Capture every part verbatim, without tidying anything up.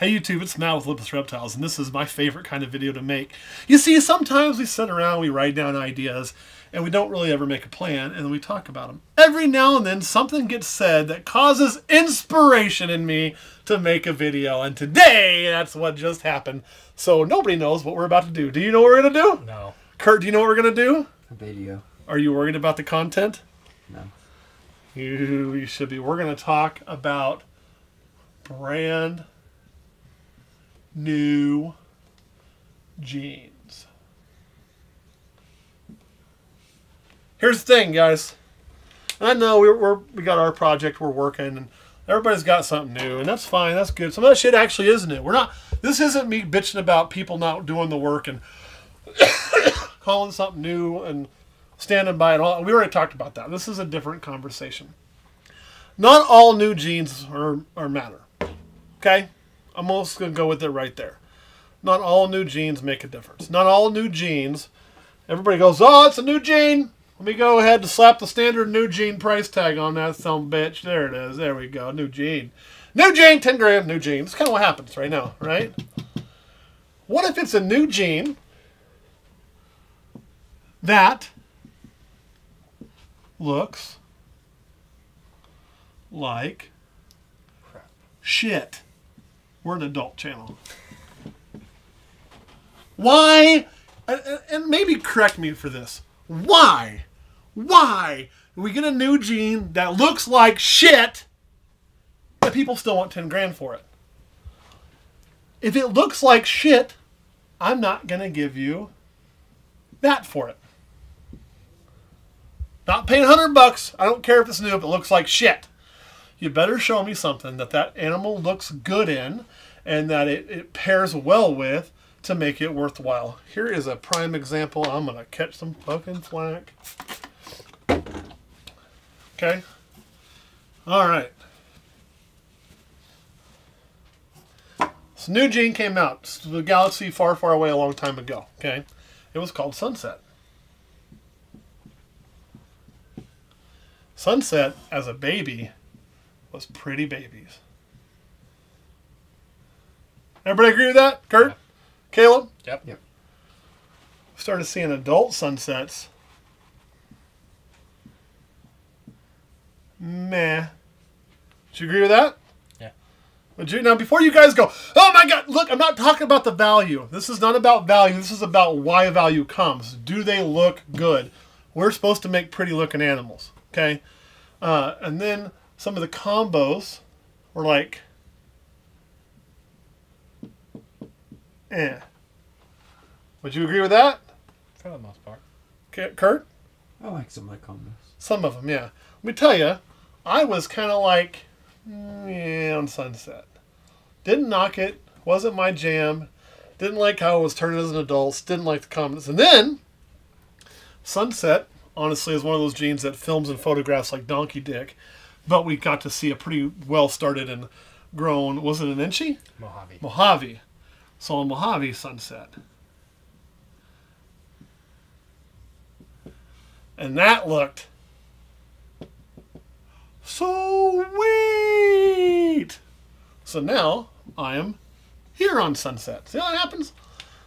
Hey YouTube, it's Matt with Olympus Reptiles, and this is my favorite kind of video to make. You see, sometimes we sit around, we write down ideas, and we don't really ever make a plan, and then we talk about them. Every now and then, something gets said that causes inspiration in me to make a video, and today, that's what just happened. So nobody knows what we're about to do. Do you know what we're going to do? No. Kurt, do you know what we're going to do? A video. Are you worried about the content? No. You, you should be. We're going to talk about brand new jeans. Here's the thing, guys. I know we're, we're we got our project we're working, and everybody's got something new, and that's fine. That's good. Some of that shit actually is new. We're not. This isn't me bitching about people not doing the work and calling something new and standing by it all. We already talked about that. This is a different conversation. Not all new jeans are are matter. Okay. I'm almost going to go with it right there. Not all new jeans make a difference. Not all new jeans. Everybody goes, oh, it's a new jean. Let me go ahead and slap the standard new jean price tag on that some bitch. There it is. There we go. New jean. New jean, ten grand, new jean. That's kind of what happens right now, right? What if it's a new jean that looks like crap. Shit. We're an adult channel. Why, and maybe correct me for this, why, why we get a new jean that looks like shit, but people still want ten grand for it? If it looks like shit, I'm not going to give you that for it. Not paying one hundred bucks. I don't care if it's new, if it looks like shit. You better show me something that that animal looks good in and that it, it pairs well with to make it worthwhile. Here is a prime example. I'm going to catch some fucking flack. Okay. All right. This new jean came out. It's the galaxy far, far away a long time ago. Okay. It was called Sunset. Sunset as a baby was pretty babies. Everybody agree with that? Kurt? Yeah. Caleb? Yep. Yep. Started seeing adult sunsets. Meh. Did you agree with that? Yeah. Would you? Now, before you guys go, oh my God, look, I'm not talking about the value. This is not about value. This is about why value comes. Do they look good? We're supposed to make pretty looking animals, okay? Uh, and then some of the combos were like, eh. Would you agree with that? For the most part. Okay, Kurt? I like some of the combos. Some of them, yeah. Let me tell you, I was kind of like, mm, yeah, on Sunset. Didn't knock it. Wasn't my jam. Didn't like how it was turned as an adult. Didn't like the comments. And then, Sunset, honestly, is one of those jeans that films and photographs like Donkey Dick. But we got to see a pretty well-started and grown, was it an Enchi? Mojave. Mojave. So a Mojave Sunset. And that looked sweet. So now I am here on Sunset. See how that happens?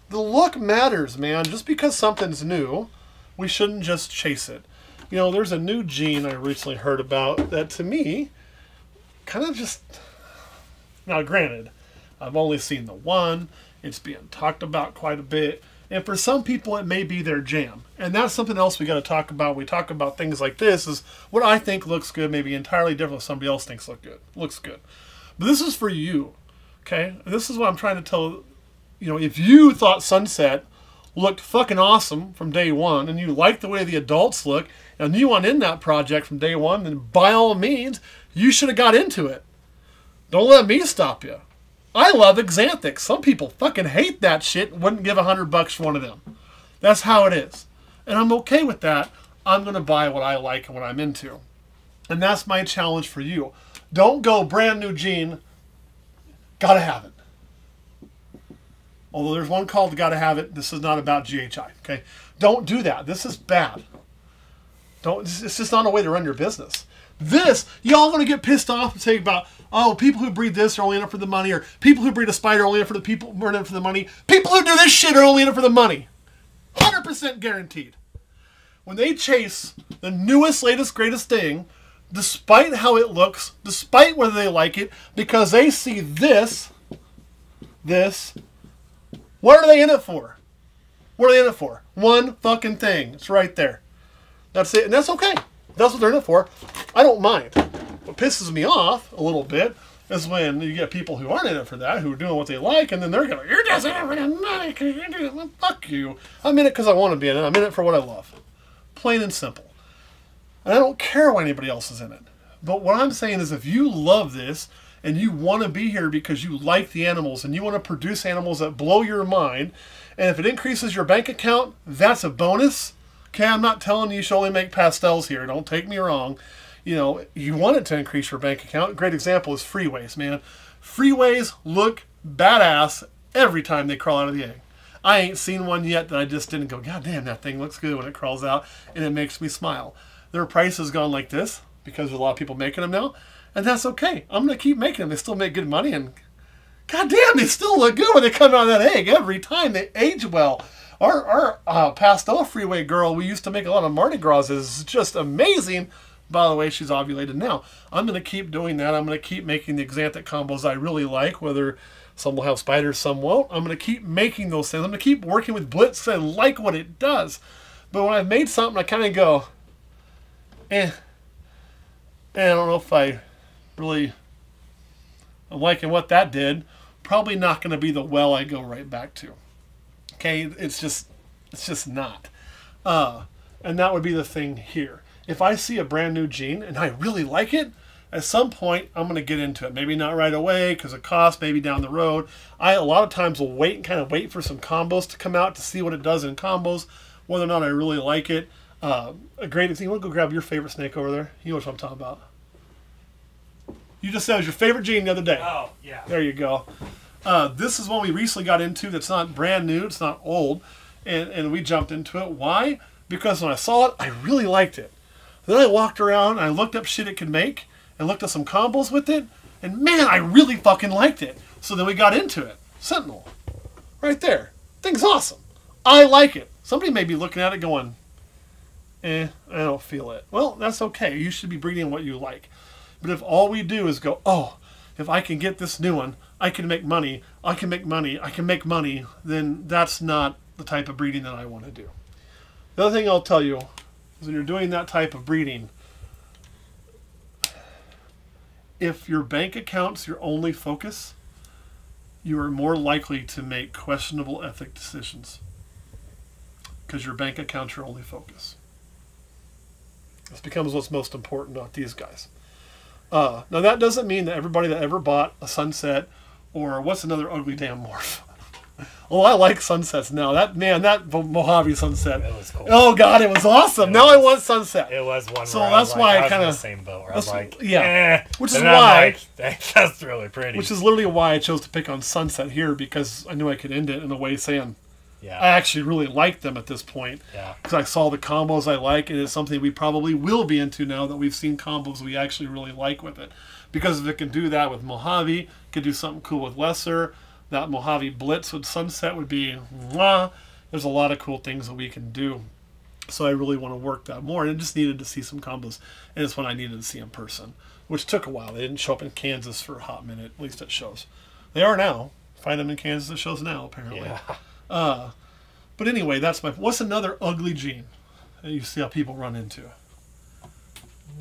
The look matters, man. Just because something's new, we shouldn't just chase it. You know, there's a new jean I recently heard about that, to me, kind of just... Now, granted, I've only seen the one. It's being talked about quite a bit. And for some people, it may be their jam. And that's something else we got to talk about. We talk about things like this is what I think looks good may be entirely different than somebody else thinks look good, looks good. But this is for you, okay? This is what I'm trying to tell, you know, if you thought Sunset looked fucking awesome from day one, and you like the way the adults look, and you want in that project from day one, then by all means, you should have got into it. Don't let me stop you. I love Xanthic. Some people fucking hate that shit, wouldn't give a hundred bucks for one of them. That's how it is. And I'm okay with that. I'm going to buy what I like and what I'm into. And that's my challenge for you. Don't go brand new jean, gotta have it. Although there's one called Gotta Have It. This is not about G H I, okay? Don't do that. This is bad. Don't. It's just not a way to run your business. This, y'all gonna get pissed off and say about, oh, people who breed this are only in it for the money, or people who breed a spider are only in it for the people who are in it for the money. People who do this shit are only in it for the money. one hundred percent guaranteed. When they chase the newest, latest, greatest thing, despite how it looks, despite whether they like it, because they see this, this, what are they in it for? What are they in it for? One fucking thing. It's right there. That's it. And that's okay. That's what they're in it for. I don't mind. What pisses me off a little bit is when you get people who aren't in it for that, who are doing what they like, and then they're going, you're just in it for the money. You're doing it. Fuck you. I'm in it because I want to be in it. I'm in it for what I love. Plain and simple. And I don't care why anybody else is in it. But what I'm saying is, if you love this and you want to be here because you like the animals and you want to produce animals that blow your mind, and if it increases your bank account, that's a bonus. Okay, I'm not telling you you should only make pastels here. Don't take me wrong. You know, you want it to increase your bank account. A great example is freeways, man. Freeways look badass every time they crawl out of the egg. I ain't seen one yet that I just didn't go, God damn, that thing looks good when it crawls out, and it makes me smile. Their price has gone like this because there's a lot of people making them now, and that's okay. I'm going to keep making them. They still make good money, and God damn, they still look good when they come out of that egg every time. They age well. Our, our uh, pastel freeway girl we used to make a lot of Mardi Gras is just amazing. By the way, she's ovulated now. I'm going to keep doing that. I'm going to keep making the Xanthic combos I really like, whether some will have spiders, some won't. I'm going to keep making those things. I'm going to keep working with Blitz and I like what it does. But when I've made something, I kind of go, eh, eh, I don't know if I really am liking what that did. Probably not going to be the well I go right back to. Okay, it's just, it's just not. Uh, and that would be the thing here. If I see a brand new gene and I really like it, at some point I'm going to get into it. Maybe not right away because of cost, maybe down the road. I a lot of times will wait and kind of wait for some combos to come out to see what it does in combos, whether or not I really like it. Uh, a great example, you want to go grab your favorite snake over there? You know what I'm talking about. You just said it was your favorite gene the other day. Oh, yeah. There you go. Uh, this is one we recently got into that's not brand new, it's not old, and, and we jumped into it. Why? Because when I saw it, I really liked it. Then I walked around, I looked up shit it could make, and looked at some combos with it, and man, I really fucking liked it. So then we got into it. Sentinel. Right there. Thing's awesome. I like it. Somebody may be looking at it going, eh, I don't feel it. Well, that's okay. You should be breeding what you like. But if all we do is go, oh, if I can get this new one, I can make money, I can make money, I can make money, then that's not the type of breeding that I want to do. The other thing I'll tell you is when you're doing that type of breeding, if your bank account's your only focus, you are more likely to make questionable ethic decisions because your bank account's your only focus. This becomes what's most important, not these guys. Uh, now that doesn't mean that everybody that ever bought a Sunset or what's another ugly damn morph. Oh, I like sunsets now. That man, that Mojave sunset. It was cool. Oh God, it was awesome. It now was, I want sunset. It was one. So that's like, why I kind of same boat. Where I'm like, yeah, eh. Which is and why like, that's really pretty. Which is literally why I chose to pick on sunset here because I knew I could end it in a way saying, yeah, I actually really liked them at this point. Yeah, because I saw the combos I like, and it's something we probably will be into now that we've seen combos we actually really like with it. Because if it can do that with Mojave, it could do something cool with Lesser. That Mojave Blitz with Sunset would be, mwah. There's a lot of cool things that we can do. So I really want to work that more. And I just needed to see some combos. And it's when I needed to see in person, which took a while. They didn't show up in Kansas for a hot minute, at least at shows. They are now. Find them in Kansas at shows now, apparently. Yeah. Uh, but anyway, that's my... What's another ugly gene that you see how people run into?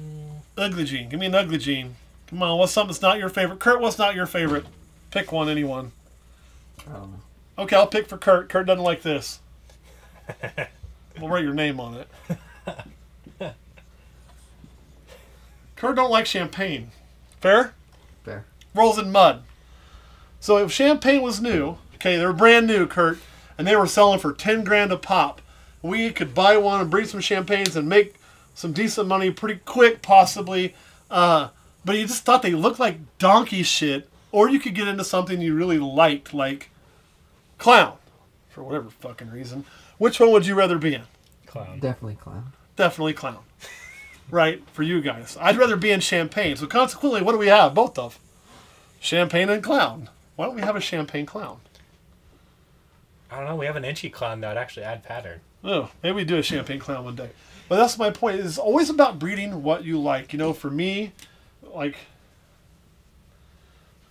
Mm. Ugly gene. Give me an ugly gene. Come on, what's something that's not your favorite? Kurt, what's not your favorite? Pick one, anyone. Um, okay, I'll pick for Kurt. Kurt doesn't like this. We'll write your name on it. Kurt don't like champagne. Fair? Fair. Rolls in mud. So if champagne was new, okay, they're brand new, Kurt, and they were selling for ten grand a pop. We could buy one and breed some champagnes and make some decent money pretty quick, possibly. Uh, but you just thought they looked like donkey shit. Or you could get into something you really liked, like Clown, for whatever fucking reason. Which one would you rather be in? Clown. Definitely Clown. Definitely Clown. right, for you guys. I'd rather be in Champagne. So consequently, what do we have both of? Champagne and Clown. Why don't we have a Champagne Clown? I don't know. We have an Enchi Clown that would actually add pattern. Oh, maybe we do a Champagne Clown one day. But that's my point. It's always about breeding what you like. You know, for me, like...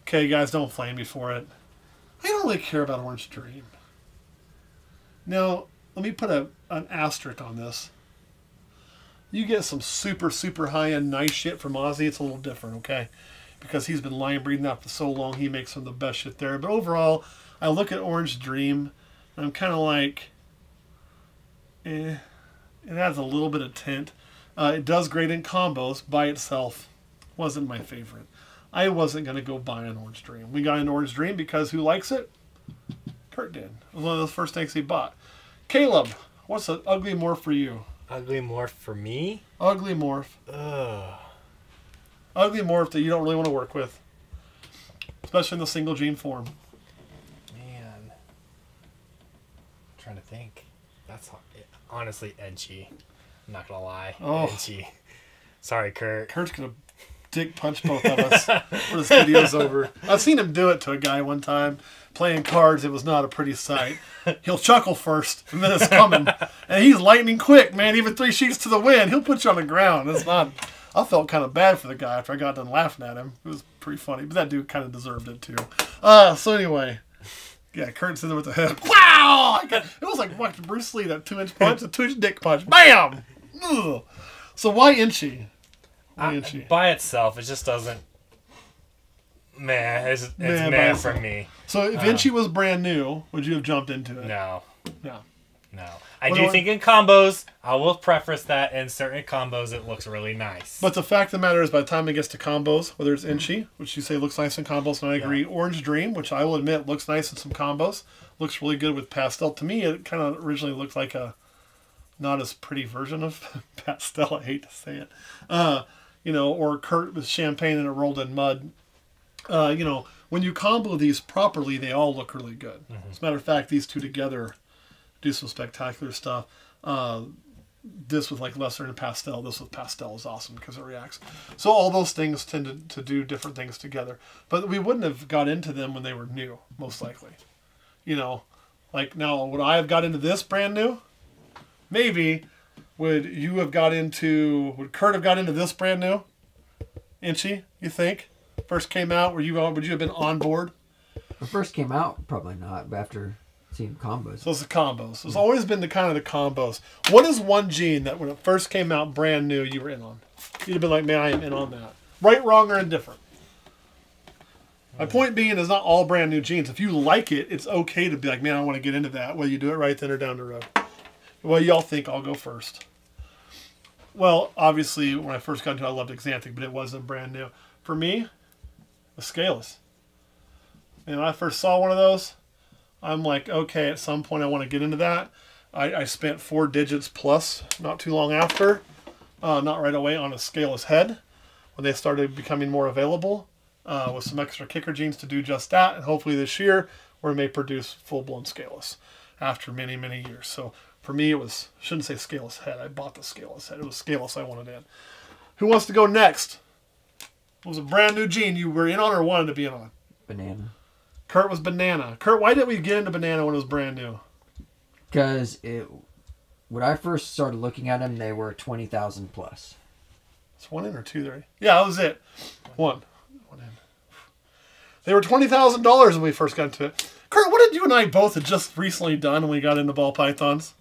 Okay, guys, don't flame me for it. I don't really care about Orange Dream. Now, let me put a, an asterisk on this. You get some super, super high-end nice shit from Ozzy, it's a little different, okay? Because he's been lion breeding out for so long, he makes some of the best shit there. But overall, I look at Orange Dream, and I'm kind of like, eh, it has a little bit of tint. Uh, it does great in combos by itself. Wasn't my favorite. I wasn't going to go buy an Orange Dream. We got an Orange Dream because who likes it? Kurt did. It was one of the first things he bought. Caleb, what's an ugly morph for you? Ugly morph for me? Ugly morph. Ugh. Ugly morph that you don't really want to work with. Especially in the single gene form. Man. I'm trying to think. That's honestly Enchi. I'm not going to lie. Oh. Enchi. Sorry, Kurt. Kurt's going to... dick punch both of us when this video's over. I've seen him do it to a guy one time playing cards. It was not a pretty sight. He'll chuckle first, and then it's coming. And he's lightning quick, man. Even three sheets to the wind, he'll put you on the ground. It's not. I felt kind of bad for the guy after I got done laughing at him. It was pretty funny, but that dude kind of deserved it too. Uh, so anyway, yeah, Kurt's in there with the head. Wow! It was like watching Bruce Lee, that two-inch punch, a two-inch dick punch. Bam! Ugh. So why Enchi? I, by itself, it just doesn't. Meh, it's, it's meh, meh for me. So if Enchi um, was brand new, would you have jumped into it? No, no, no. I what do I... think in combos, I will preface that in certain combos, it looks really nice. But the fact of the matter is, by the time it gets to combos, whether it's Enchi, which you say looks nice in combos, and I agree, yeah. Orange Dream, which I will admit looks nice in some combos, looks really good with pastel. To me, it kind of originally looked like a not as pretty version of pastel. I hate to say it. Uh, You know, or Kurt with Champagne and it rolled in mud. Uh, you know, when you combo these properly, they all look really good. Mm-hmm. As a matter of fact, these two together do some spectacular stuff. Uh, this with like lesser and pastel, this with pastel is awesome because it reacts. So all those things tend to, to do different things together. But we wouldn't have got into them when they were new, most likely. You know, like now, would I have got into this brand new? Maybe. Would you have got into, would Kurt have got into this brand new? Enchi, you think? First came out, were you on, would you have been on board? When first came out, probably not, but after seeing combos. So it's the combos. So it's always been the kind of the combos. What is one gene that when it first came out brand new, you were in on? You'd have been like, man, I am in on that. Right, wrong, or indifferent. My point being is not all brand new genes. If you like it, it's okay to be like, man, I want to get into that, whether you do it right then or down the road. Well, y'all think I'll go first. Well, obviously, when I first got into it, I loved Xanthic, but it wasn't brand new. For me, the Scaleless. And when I first saw one of those, I'm like, okay, at some point I want to get into that. I, I spent four digits plus not too long after, uh, not right away, on a Scaleless head when they started becoming more available uh, with some extra kicker genes to do just that. And hopefully this year, we may produce full-blown Scaleless after many, many years. So for me, it was, I shouldn't say Scaleless head. I bought the Scaleless head. It was Scaleless I wanted in. Who wants to go next? It was a brand new gene you were in on or wanted to be in on? Banana. Kurt was Banana. Kurt, why didn't we get into Banana when it was brand new? Because it, when I first started looking at them, they were twenty thousand plus. It's one in or two, three? Yeah, that was it. One. One in. They were twenty thousand dollars when we first got into it. Kurt, what did you and I both have just recently done when we got into ball pythons?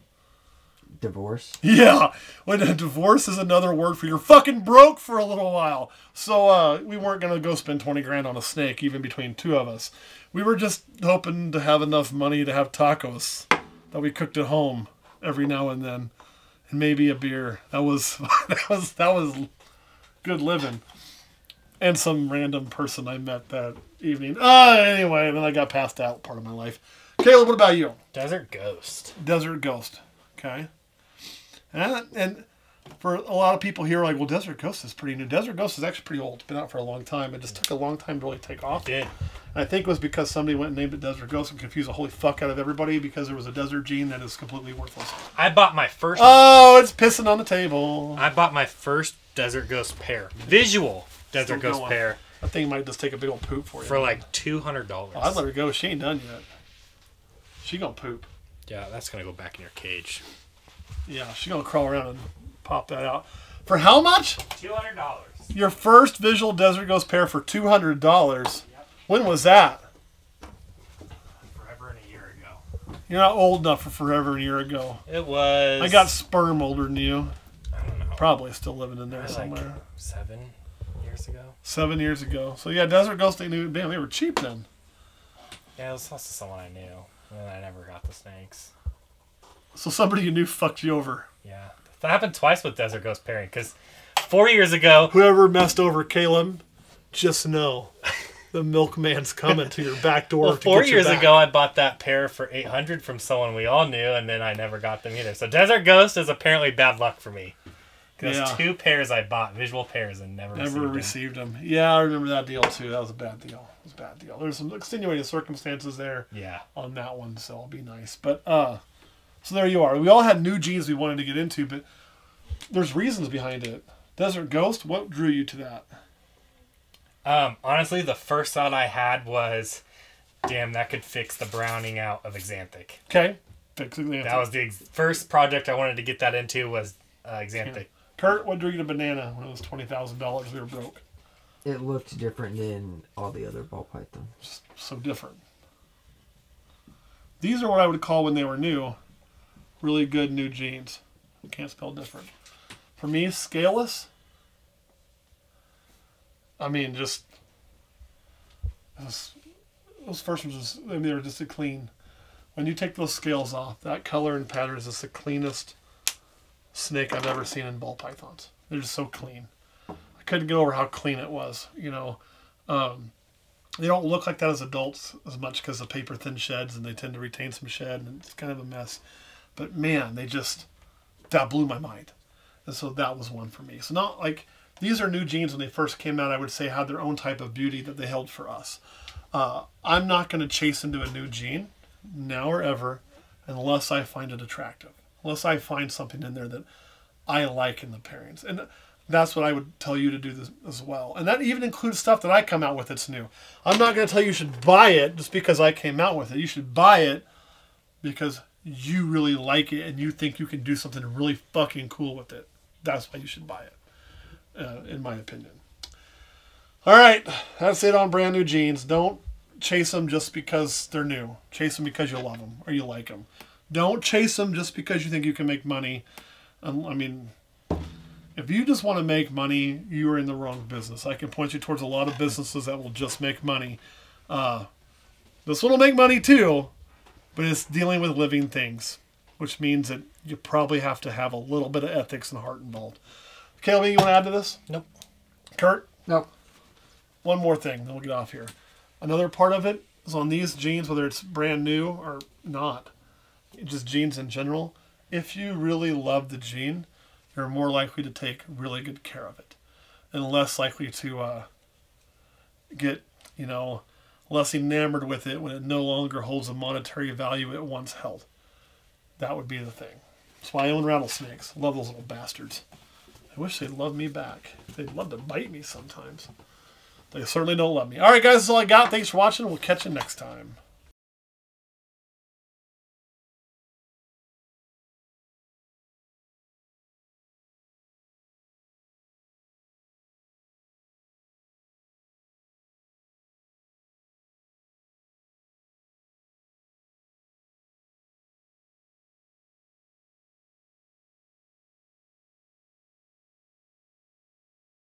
Divorce. Yeah, when a divorce is another word for you're fucking broke for a little while. So uh, we weren't gonna go spend twenty grand on a snake, even between two of us. We were just hoping to have enough money to have tacos that we cooked at home every now and then, and maybe a beer. That was that was that was good living. And some random person I met that evening. Uh, anyway, then I got passed out part of my life. Caleb, what about you? Desert Ghost. Desert Ghost. Okay. And, and for a lot of people here, like, well, Desert Ghost is pretty new. Desert Ghost is actually pretty old. It's been out for a long time. It just took a long time to really take off. It did. I think it was because somebody went and named it Desert Ghost and confused the holy fuck out of everybody because there was a desert gene that is completely worthless. I bought my first... Oh, it's pissing on the table. I bought my first Desert Ghost pair. Visual Desert Still Ghost going. pair. I think it might just take a big old poop for you. For like two hundred dollars. Oh, I'd let her go. She ain't done yet. She gonna poop. Yeah, that's gonna go back in your cage. Yeah, she's gonna crawl around and pop that out. For how much? two hundred dollars. Your first visual Desert Ghost pair for two hundred dollars. When was that? Forever and a year ago. You're not old enough for forever and a year ago. It was... I got sperm older than you. I don't know. Probably still living in there like somewhere. Seven years ago. Seven years ago. So yeah, Desert Ghost, they knew, damn, they were cheap then. Yeah, it was also someone I knew. And then I never got the snakes. So somebody you knew fucked you over. Yeah. That happened twice with Desert Ghost pairing, because four years ago... Whoever messed over Caleb, just know... The milkman's coming to your back door. Well, to four get years back. ago, I bought that pair for eight hundred from someone we all knew, and then I never got them either. So Desert Ghost is apparently bad luck for me. Because yeah. two pairs I bought, visual pairs, and never never received them. received them. Yeah, I remember that deal too. That was a bad deal. It was a bad deal. There's some extenuating circumstances there. Yeah. On that one, so it'll be nice. But uh, so there you are. We all had new genes we wanted to get into, but there's reasons behind it. Desert Ghost, what drew you to that? Um, honestly, the first thought I had was, damn, that could fix the browning out of Xanthic. Okay. Fix Xanthic. That was the ex first project I wanted to get that into was uh, Xanthic. Yeah. Kurt, what drew you to Banana when it was twenty thousand dollars we were broke? It looked different than all the other ball pythons. Just so different. These are what I would call, when they were new, really good new genes. I can't spell different. For me, Scaleless. I mean, just those, those first ones, just, I mean, they were just a clean. When you take those scales off, that color and pattern is just the cleanest snake I've ever seen in ball pythons. They're just so clean. I couldn't get over how clean it was. You know, um, they don't look like that as adults as much because the paper thin sheds and they tend to retain some shed and it's kind of a mess. But man, they just, that blew my mind. And so that was one for me. So not like... These are new genes when they first came out, I would say, had their own type of beauty that they held for us. Uh, I'm not going to chase into a new gene, now or ever, unless I find it attractive. Unless I find something in there that I like in the pairings. And that's what I would tell you to do this as well. And that even includes stuff that I come out with that's new. I'm not going to tell you you should buy it just because I came out with it. You should buy it because you really like it and you think you can do something really fucking cool with it. That's why you should buy it. Uh, in my opinion. All right, that's it on brand new genes. Don't chase them just because they're new. Chase them because you love them or you like them. Don't chase them just because you think you can make money. Um, I mean, if you just want to make money, you are in the wrong business. I can point you towards a lot of businesses that will just make money. Uh, this one will make money too, but it's dealing with living things, which means that you probably have to have a little bit of ethics and heart involved. Caleb, you want to add to this? Nope. Kurt? Nope. One more thing, then we'll get off here. Another part of it is on these genes, whether it's brand new or not, just genes in general, if you really love the gene, you're more likely to take really good care of it and less likely to uh, get, you know, less enamored with it when it no longer holds the monetary value it once held. That would be the thing. That's why I own rattlesnakes. Love those little bastards. I wish they'd love me back. They'd love to bite me sometimes. They certainly don't love me. All right, guys, that's all I got. Thanks for watching. We'll catch you next time.